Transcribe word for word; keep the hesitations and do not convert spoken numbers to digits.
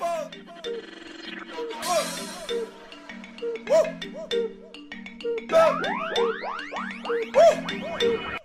Woo! Woo! Woo!